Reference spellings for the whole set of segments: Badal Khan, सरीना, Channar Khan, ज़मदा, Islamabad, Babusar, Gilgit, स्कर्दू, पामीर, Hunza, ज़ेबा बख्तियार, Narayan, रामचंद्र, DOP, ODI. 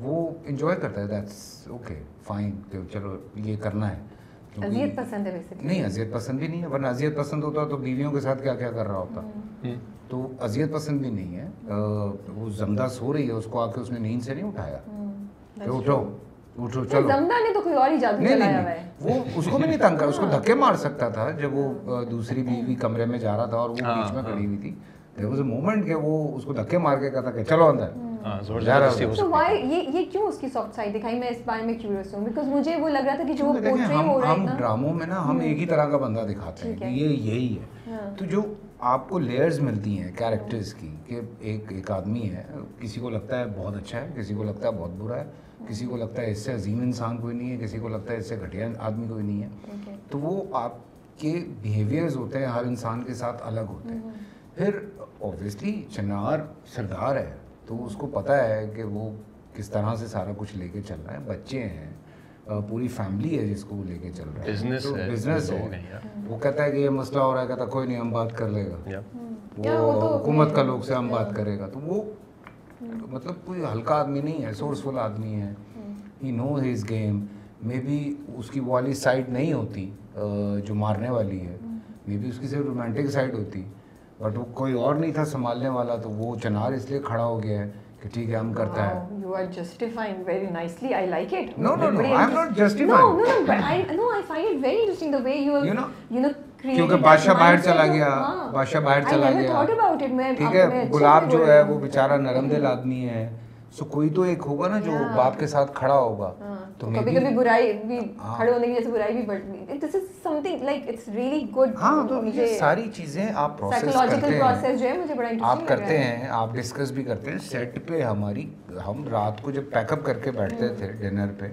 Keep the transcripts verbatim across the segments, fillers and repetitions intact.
वो इंजॉय करता है, दैट्स ओके फाइन कि चलो ये करना है। अज़ियत पसंद है बेसिकली? नहीं, अज़ियत पसंद भी नहीं है, वरना अज़ियत पसंद होता तो बीवियों के साथ क्या क्या कर रहा होता। तो अज़ियत पसंद भी नहीं है। वो जमदा सो रही है, उसको आके उसने नींद से नहीं उठाया, उठो उठो चलो। जमदा ने तो कोई और ही जादू चलाया हुआ है। वो उसको भी नहीं तंग कर, उसको धक्के मार सकता था। जब वो दूसरी बीवी कमरे में जा रहा था और वो बीच में खड़ी हुई थी, देयर वाज अ मोमेंट के वो उसको धक्के मार के कहता कि चलो अंदर। तो वाई ये ये क्यों उसकी सॉफ्ट साइड दिखाई? मैं इस बारे में क्यूरियस हूं, बिकॉज़ मुझे वो लग रहा था कि जो पोर्ट्रे हो रहा है ना, हम ड्रामों में ना हम एक ही तरह का बंदा दिखाते हैं, ये यही है। तो जो आपको लेयर्स मिलती हैं कैरेक्टर्स की कि एक एक आदमी है, किसी को लगता है बहुत अच्छा है, किसी को लगता है बहुत बुरा है, किसी को लगता है इससे अजीम इंसान कोई नहीं है, किसी को लगता है इससे घटिया आदमी कोई नहीं है। तो वो आपके बिहेवियर्स होते हैं, हर इंसान के साथ अलग होते हैं। फिर ऑब्वियसली चिनार सरदार है तो उसको पता है कि वो किस तरह से सारा कुछ लेके चल रहा है। बच्चे हैं, पूरी फैमिली है जिसको वो लेके चल रहा है, बिजनेस तो है, बिजनेस है, है। वो कहता है कि ये मसला हो रहा है, कहता कोई नहीं हम बात कर लेगा, वो हुकूमत का लोग से हम बात करेगा। तो वो मतलब कोई हल्का आदमी नहीं है, सोर्सफुल आदमी है, he no his game. May be उसकी वाली साइड नहीं होती जो मारने वाली है, मे बी उसकी सिर्फ रोमांटिक साइड होती, बट वो कोई और नहीं था संभालने वाला। तो वो चनार इसलिए खड़ा हो गया है कि ठीक है हम करता है। You are justifying very nicely, I like it. No no no, I am not justifying, no no, but I know I find it very interesting the way you you know you know क्योंकि बादशाह बाहर चला गया, बादशाह बाहर चला गया, ठीक है। गुलाब जो है वो बेचारा नरमदिल आदमी है, सो कोई तो एक होगा ना जो बाप के साथ खड़ा होगा। तो कभी कभी बुराई भी खड़े होने की जैसे बुराई भी बढ़ती, this is something like it's really good. हाँ, तो ये सारी चीज़ें आप प्रोसेस करते हैं, प्रोसेस जो है मुझे बड़ा इंटरेस्टिंग आप करते हैं, आप डिस्कस भी करते हैं सेट पे। हमारी हम रात को जब पैकअप करके बैठते थे डिनर पे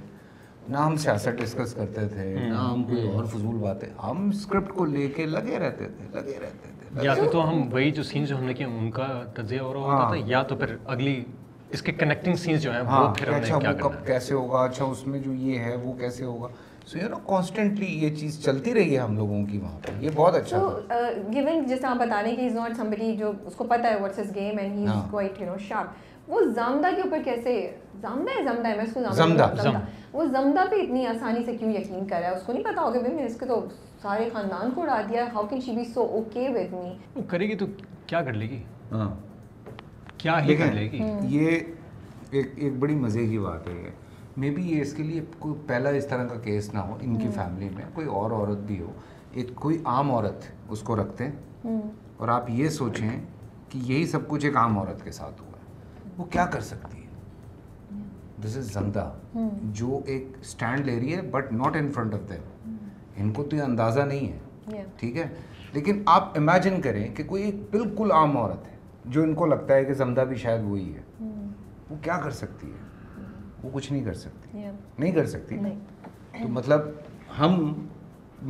ना, हम सियासत डिस्कस करते थे ना, हम कोई और फजूल बातें, हम स्क्रिप्ट को लेके लगे रहते थे लगे रहते थे या तो हम वही जो सीन जो हमने किए उनका तजिया हो रहा होता था, या तो फिर अगली इसके कनेक्टिंग सीन्स जो हैं वो हाँ, फिर अच्छा क्या वो कब कैसे होगा, अच्छा उसमें जो ये है वो कैसे होगा। सो यू नो कॉन्स्टेंटली ये चीज़ चलती रही है हम लोगों की वहाँ पर, ये बहुत अच्छा। तो गिवन जैसे आप बता रहे हैं कि इज़ नॉट समबडी जो उसको पता है what's his game and he is quite you know sharp, वो ज़मदा के ऊपर कैसे, ज़मदा है ज़मदा है मैं इसको ज़मदा ज़मदा वो ज़मदा पे इतनी आसानी से क्यों यकीन कर रहा है? उसको नहीं पता होगा भाई मैं इसके तो सारे ख़ानदान को उड़ा दिया, how can she be so okay with me? वो करेगी तो क्या कर लेगी, हाँ क्या ही कर लेगी। ये एक एक बड़ी मज़े की बात है, मे बी ये इसके लिए कोई पहला इस तरह का केस ना हो, इनकी फैमिली में कोई और औरत भी हो, एक कोई आम औरत उसको रखते हैं और आप ये सोचें कि यही सब कुछ एक आम औरत के साथ हुआ है, वो क्या कर सकती है? दिस इज ज़मदा जो एक स्टैंड ले रही है but not in front of them. इनको तो ये अंदाज़ा नहीं है, ठीक है, लेकिन आप इमेजिन करें कि कोई एक बिल्कुल आम औरत जो इनको लगता है कि ज़मदा भी शायद वही है, वो क्या कर सकती है? वो कुछ नहीं कर सकती, नहीं कर सकती नहीं। तो मतलब हम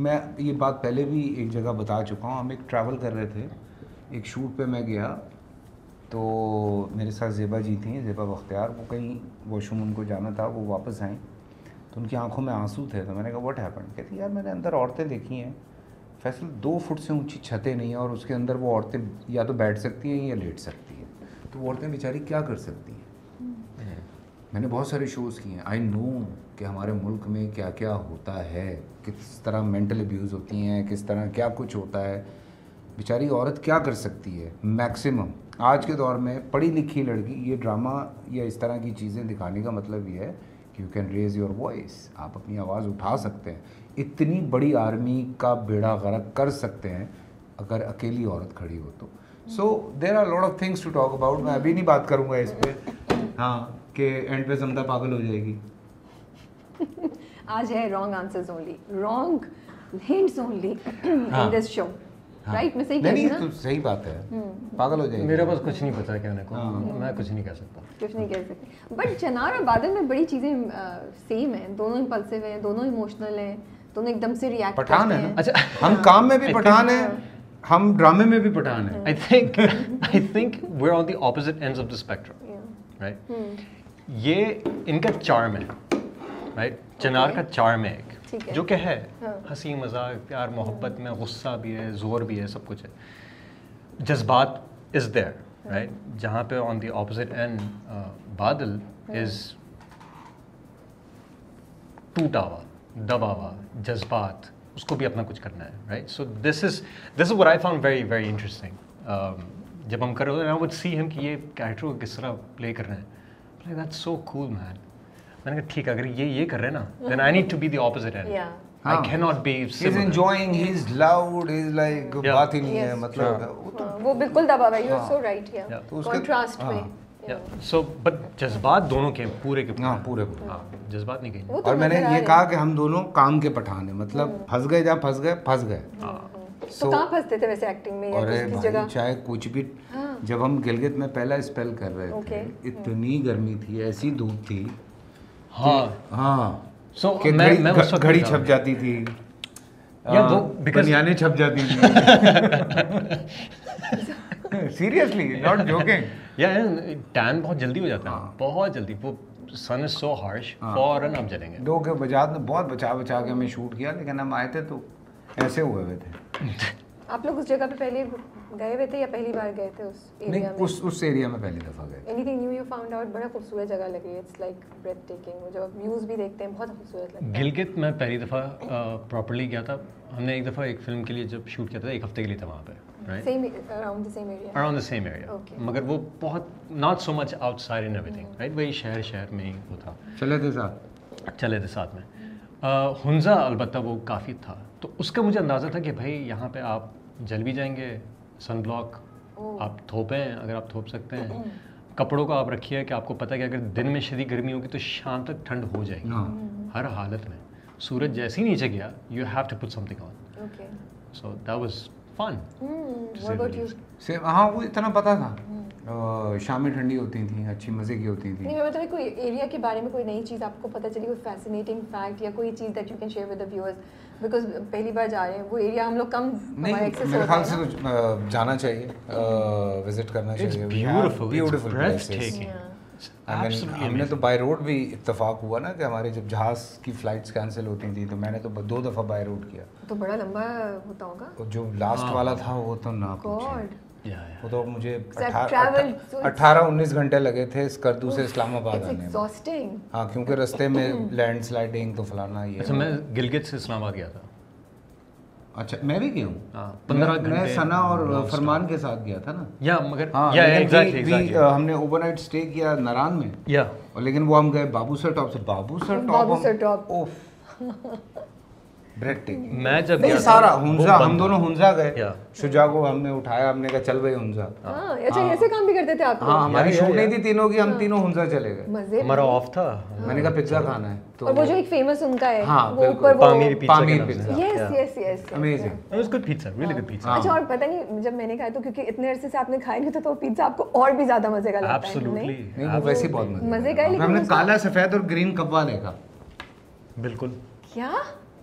मैं ये बात पहले भी एक जगह बता चुका हूँ, हम एक ट्रैवल कर रहे थे, एक शूट पे मैं गया तो मेरे साथ ज़ेबा जी थी, ज़ेबा बख्तियार, वो कहीं वॉशरूम उनको जाना था, वो वापस आई तो उनकी आंखों में आंसू थे। तो मैंने कहा व्हाट हैपेंड? कहती यार मैंने अंदर औरतें देखी हैं फैसल, दो फुट से ऊंची छतें नहीं हैं और उसके अंदर वो औरतें या तो बैठ सकती हैं या लेट सकती हैं, तो वो औरतें बेचारी क्या कर सकती हैं? मैंने बहुत सारे शोज़ किए हैं, आई नो कि हमारे मुल्क में क्या क्या होता है, किस तरह मेंटल अब्यूज़ होती हैं, किस तरह क्या कुछ होता है। बेचारी औरत क्या कर सकती है? मैक्सिमम आज के दौर में पढ़ी लिखी लड़की, ये ड्रामा या इस तरह की चीज़ें दिखाने का मतलब ये है कि you can raise your voice, आप अपनी आवाज़ उठा सकते हैं, इतनी बड़ी आर्मी का बेड़ा गर्क कर सकते हैं अगर अकेली औरत खड़ी हो तो। So there are lot of things to talk about, मैं अभी नहीं बात करूँगा इस पर, हाँ, कि एंड पे ज़मदा पागल हो जाएगी। आज है wrong answers only, wrong hints only in this show, right? मैं सही कह रही हूँ ना? सही बात है, पागल हो जाएगी। मेरे पास कुछ नहीं पता कहने को, मैं कुछ नहीं कह सकता, कुछ नहीं कह सकती। बट चनार और बादल में बड़ी चीज़ें सेम हैं, दोनों इंपल्सिव हैं, दोनों इमोशनल हैं, तो एकदम से रिएक्ट पठान है ना। अच्छा, हम काम में भी पठान है, हम ड्रामे में भी पठान है। I think I think we are on the opposite ends of the spectrum, right? ये इनका चार्म है, राइट? चनार का चार्म है एक, जो क्या है, हंसी मजाक प्यार मोहब्बत में गुस्सा भी है, जोर भी है, सब कुछ है, जज्बात इज देयर, राइट? जहाँ पे ऑन द ऑपोजिट एंड बादल इज टूटा हुआ, दबा हुआ जज्बात, उसको भी अपना कुछ करना है, right? So this is this is what I found very very interesting जब हम कर रहे थे। आई वुड सी हिम कि ये कैरेक्टर को किस तरह प्ले करना है, दैट्स सो कूल मैन। मैंने कहा ठीक है, अगर ये ये कर रहे हैं ना, then I need to be the opposite end. I cannot be similar. He's enjoying, he's loud, he's like बात ही नहीं है, मतलब वो बिल्कुल दबा हुआ है। You're so right here. Contrast में। So but जज्बात दोनों के पूरे के पूरे। हाँ पूरे पूरे। हाँ जज्बात नहीं गई। और मैंने ये कहा कि हम दोनों काम के पठान हैं, मतलब फंस गए जहाँ फंस गए फंस गए। तो कहाँ फंसते थे वैसे एक्टिंग में? और भाई चाहे कुछ भी, जब हम गिलगित में पहला स्पेल कर रहे थे, इतनी गर्मी थी, ऐसी धूप थी, हाँ हाँ So, मैं, मैं उस घड़ी छप जाती थी या वो बनियाने छप जाती थी। Seriously, not joking. यार टैन बहुत जल्दी हो जाता है, बहुत जल्दी। वो सन इज सो हार्श, फौरन आप जलेंगे। दो के बजात ने बहुत बचा बचा के हमें शूट किया, लेकिन हम आए थे तो ऐसे हुए हुए थे। आप लोग उस जगह पे पहले गए हुए थे या पहली बार गए थे उस एरिया में? उस उस एरिया में पहली दफ़ा गए। Anything new you found out? बड़ा खूबसूरत जगह लग रही है, इट्स लाइक ब्रेथ टेकिंग। वो जब व्यूज़ भी देखते हैं बहुत खूबसूरत लगता है। गिलगित मैं पहली दफ़ा प्रॉपर्ली गया था। हमने एक दफ़ा एक फिल्म के लिए जब शूट किया था, एक हफ्ते के लिए था वहाँ पर, right? Same around the same area. Around the same area, मगर वो बहुत not so much outside in everything, right? वही शहर शहर में ही वो था। चले थे साथ, चले थे साथ में। हुंजा अलबत्ता वो काफ़ी था, तो उसका मुझे अंदाज़ा था कि भाई यहाँ पे आप जल भी जाएंगे, सन ब्लॉक आप थोपें अगर आप थोप सकते हैं, कपड़ों का आप रखिए कि आपको पता है कि अगर दिन में शदीद गर्मी होगी तो शाम तक ठंड हो जाएगी। हर हालत में सूरज जैसे ही नीचे गया, you have to put something on. So that was fun. हाँ वो इतना पता था। Uh, शामें ठंडी होती थी, अच्छी मज़े की होती थी। नहीं मैं मतलब कोई एरिया के बारे में कोई नई चीज़ आपको पता चली, कोई फैसिनेटिंग फैक्ट या कोई चीज़ that you can share with the viewers? Because पहली बार जा रहे हैं, वो एरिया हम लोग कम एक्सेस मेरे ख्याल से तो जाना चाहिए, विजिट करना चाहिए। Beautiful beautiful places. हमने तो बाय रोड भी इत्तेफाक हुआ ना कि हमारे जब जहाज़ की फ़्लाइट्स कैंसिल होती थी, तो मैंने तो दो दफ़ा बाय रोड किया। तो बड़ा लंबा होता होगा। जो लास्ट वाला था वो तो ना गॉड, वो तो मुझे अठारह उन्नीस घंटे लगे थे स्कर्दू से इस्लामाबाद आने में। हाँ क्योंकि रास्ते में लैंडस्लाइडिंग तो फलाना ये। अच्छा मैं गिलगित से इस्लामाबाद गया था। अच्छा मैं भी गया हूँ पंद्रह घंटे। मैं सना और फरमान के साथ गया था ना। या मगर या एग्जैक्टली हमने ओवरनाइट स्टे किया नारायण में। या लेकिन वो हम गए बाबूसर टॉप से। बाबूसर टॉप बाबूसर टॉप ओफ ब्रेड टेकिंग। मैं जब गया सारा हुंजा, हम दोनों हुंजा गए। शुजा को हमने उठाया, हमने कहा चल भाई हुंजा। हाँ अच्छा ऐसे काम भी करते थे आप? हाँ हमारी शूट नहीं थी तीनों की, हम तीनों हुंजा चले गए। हमारा ऑफ था। मैंने कहा पिज्जा खाना है, और वो जो एक फेमस उनका है वो ऊपर पामीर pizza. Yes yes yes amazing. उसको पिज्जा रियली गुड पिज्जा। अच्छा और पता नहीं जब मैंने खाया तो क्योंकि इतने अरसे से आपने खाया नहीं था, तो पिज्जा आपको और भी ज्यादा मजे का लगता है। एब्सोल्युटली नहीं वो वैसे ही बहुत मजे का है। हमने काला सफेद और ग्रीन कब्बा देखा। बिल्कुल क्या?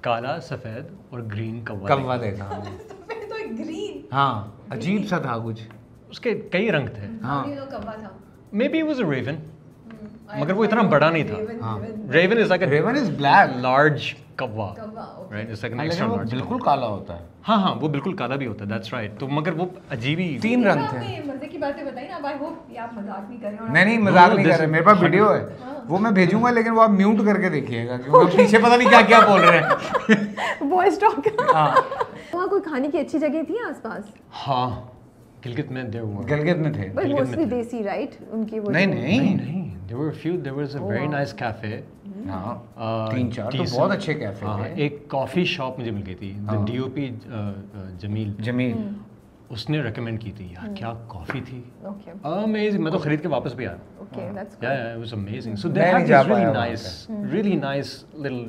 काला सफेद और ग्रीन कव्वा कव्वा देखा। सफेद तो ग्रीन, हाँ अजीब सा था कुछ, उसके कई रंग थे। हाँ कव्वा था। May be was a raven, मगर वो इतना बड़ा नहीं था। Raven is like raven is black large कव्वा, right? It's like next one. बिल्कुल काला होता है। हाँ हाँ वो बिल्कुल काला भी होता है, दैट्स राइट। तो मगर वो अजीब ही तीन रंग थे। आपने मजे की बातें बताई ना, आई होप आप मजाक नहीं कर रहे हो। नहीं नहीं मजाक नहीं कर रहे, मेरे पास वीडियो है, वो मैं भेजूंगा, लेकिन वो आप म्यूट करके देखिएगा क्योंकि पीछे पता नहीं क्या क्या बोल रहे हैं, वॉइस टॉक। वहाँ कोई खाने की अच्छी जगह थी आसपास? हाँ गिलगित में गिलगित में थे, बट मोस्टली देसी, राइट? उनकी वो नहीं नहीं There were a few. There was a oh, very wow. nice cafe. हाँ, तीन चार तो बहुत अच्छे कैफे थे। एक कॉफ़ी शॉप मुझे मिल गई थी। The D O P Jameel Jameel उसने रेकमेंड की थी। यार क्या कॉफ़ी थी, अमेजिंग। मैं तो खरीद के वापस भी आया। Okay, that's good. Yeah, it was amazing. So they had these really nice, really nice little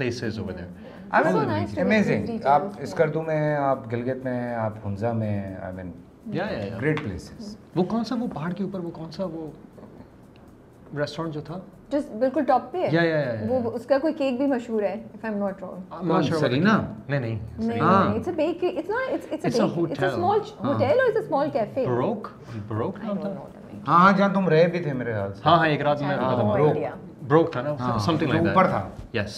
places over there. I mean, amazing. आप स्कर्दू में, आप गिलगित में, आप हुंजा में, I mean, yeah, yeah, great places. वो कौन सा, वो पहाड़ के ऊपर वो कौन सा वो रेस्टोरेंट जो था जिस बिल्कुल टॉप पे है, या या या वो उसका कोई केक भी मशहूर है, if I am not wrong. सरीना? नहीं नहीं, हां it's a bake, it's not, it's it's a it's a small hotel और it's a small cafe. Broke broke था। हां हां जहां तुम रहे भी थे मेरे ख्याल से। हां हां एक रात में रुका था। ब्रोक ब्रोक था ना, समथिंग लाइक दैट, ऊपर था। यस